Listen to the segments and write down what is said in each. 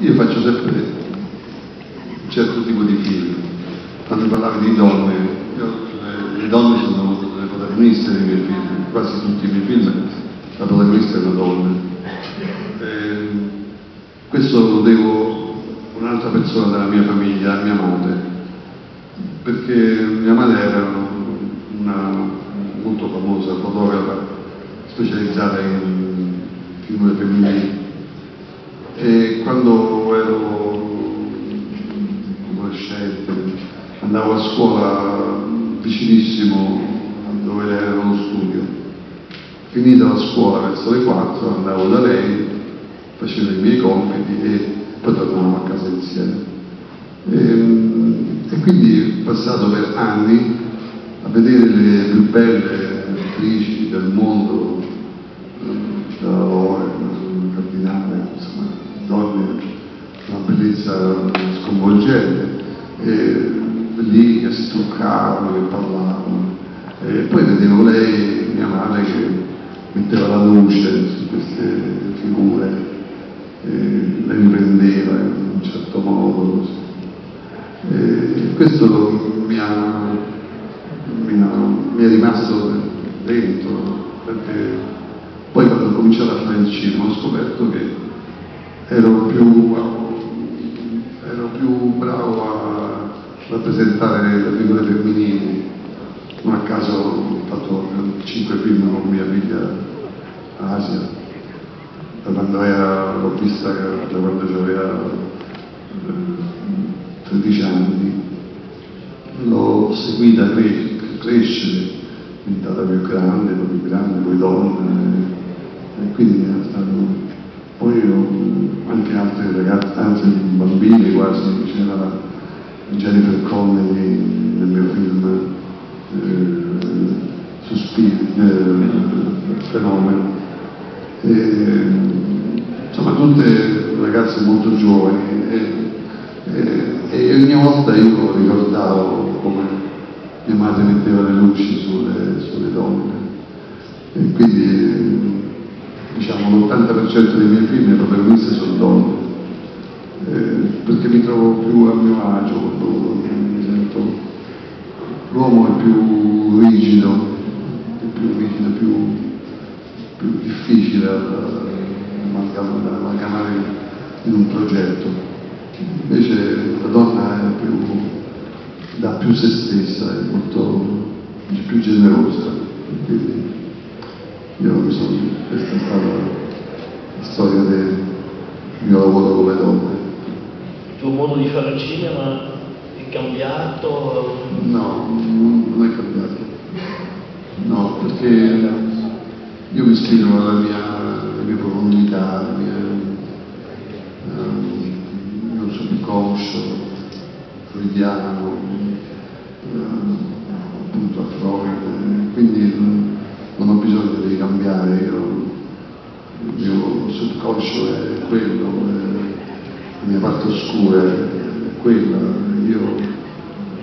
Io faccio sempre un certo tipo di film. Quando parlavi di donne, le donne sono le protagoniste dei miei film, quasi tutti i miei film la protagonista è una donna. Questo lo devo a un'altra persona della mia famiglia, a mia madre, perché mia madre era una molto famosa fotografa specializzata in figure femminili, e quando ero adolescente andavo a scuola vicinissimo dove era lo studio. Finita la scuola verso le 4 andavo da lei, facevo i miei compiti e poi tornavamo a casa insieme, e quindi ho passato per anni a vedere le più belle attrici del mondo, la Loren, il Cardinale, insomma, donne di una bellezza sconvolgente, lì che si truccavano, che parlavano, e poi vedevo lei, mia madre, che metteva la luce su queste figure, le riprendeva in un certo modo, questo mi è rimasto dentro, perché poi quando ho cominciato a fare il cinema ho scoperto che ero più bravo a rappresentare le figure femminili. Non a caso ho fatto 5 film con mia figlia Asia, da quando l'ho vista da quando aveva 13 anni, l'ho seguita crescere, diventata più grande, poi donna, e quindi era stato. Poi anche altri ragazzi, anzi bambini quasi, c'era Jennifer Connelly nel mio film Fenomeno, insomma tutte ragazze molto giovani, e ogni volta io ricordavo come mia madre metteva le luci sulle donne, e quindi diciamo l'80% dei miei film protagoniste sono donne, perché mi trovo più a mio agio quando mi sento. L'uomo è più rigido, più difficile da amalgamare in un progetto, invece la donna è dà più se stessa, è molto più generosa, quindi questa è stata la storia del mio lavoro come donna. Il tuo modo di fare cinema è cambiato? No, non è cambiato, no, perché io mi ispiro alla mia profondità, al mio subconscio freudiano, appunto a Freud, quindi non ho bisogno di cambiare, il mio subconscio è quello, la mia parte oscura è quella,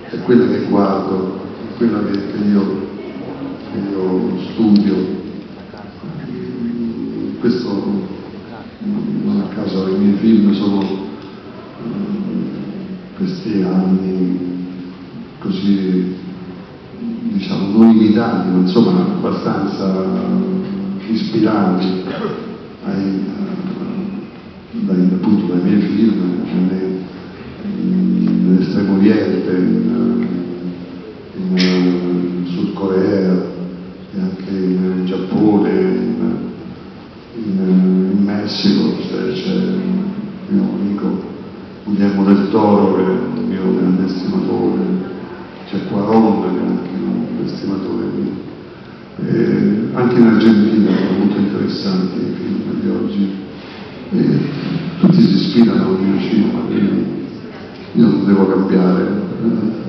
è quella che guardo, è quella che io studio. Questo non a caso i miei film sono questi anni così, diciamo, non imitati, ma insomma abbastanza ispirati appunto dai miei film, nell'Estremo Oriente, in Sud Corea, e anche in Giappone, in Messico. C'è il mio amico Guglielmo del Toro, che è il mio grande estimatore, c'è qua a Roma, anche un estimatore mio. Anche in Argentina sono molto interessanti i film di oggi, tutti si ispirano al mio cinema, quindi io non devo cambiare.